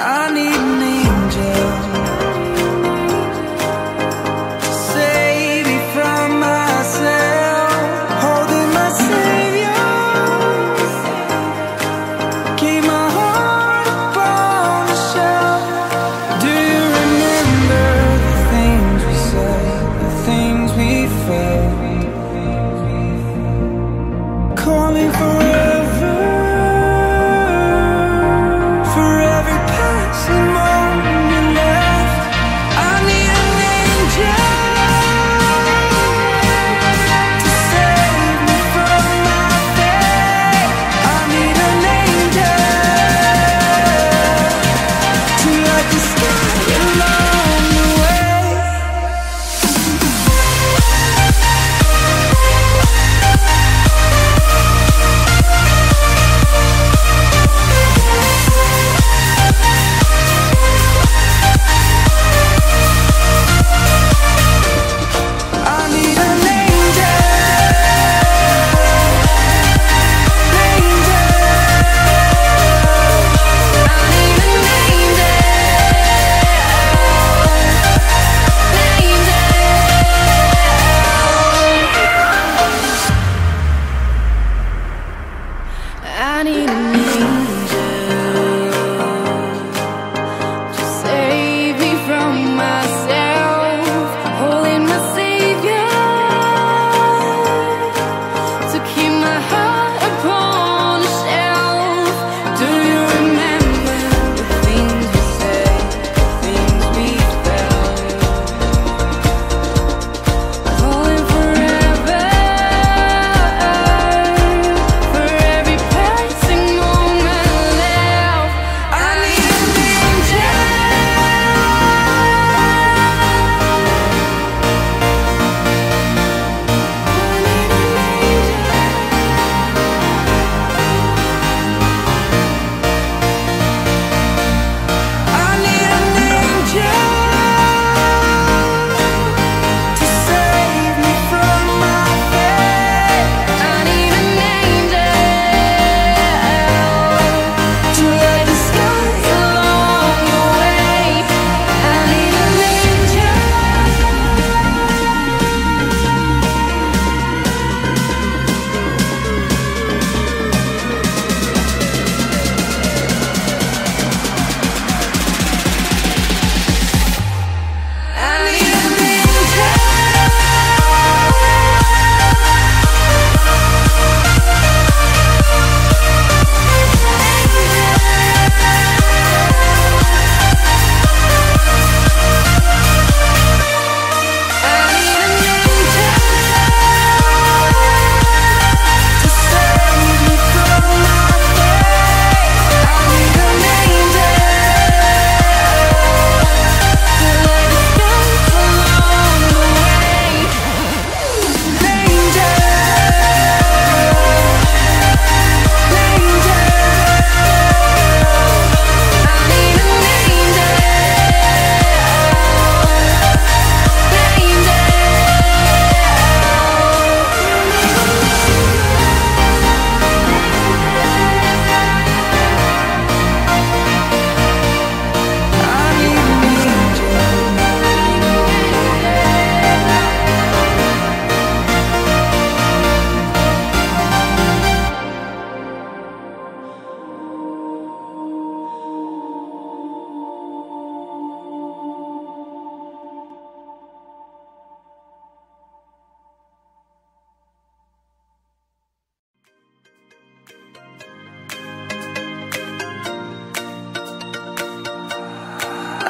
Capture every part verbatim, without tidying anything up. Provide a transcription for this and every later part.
I need an angel.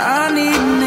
I need